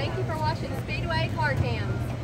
Thank you for watching Speedway Car Cams.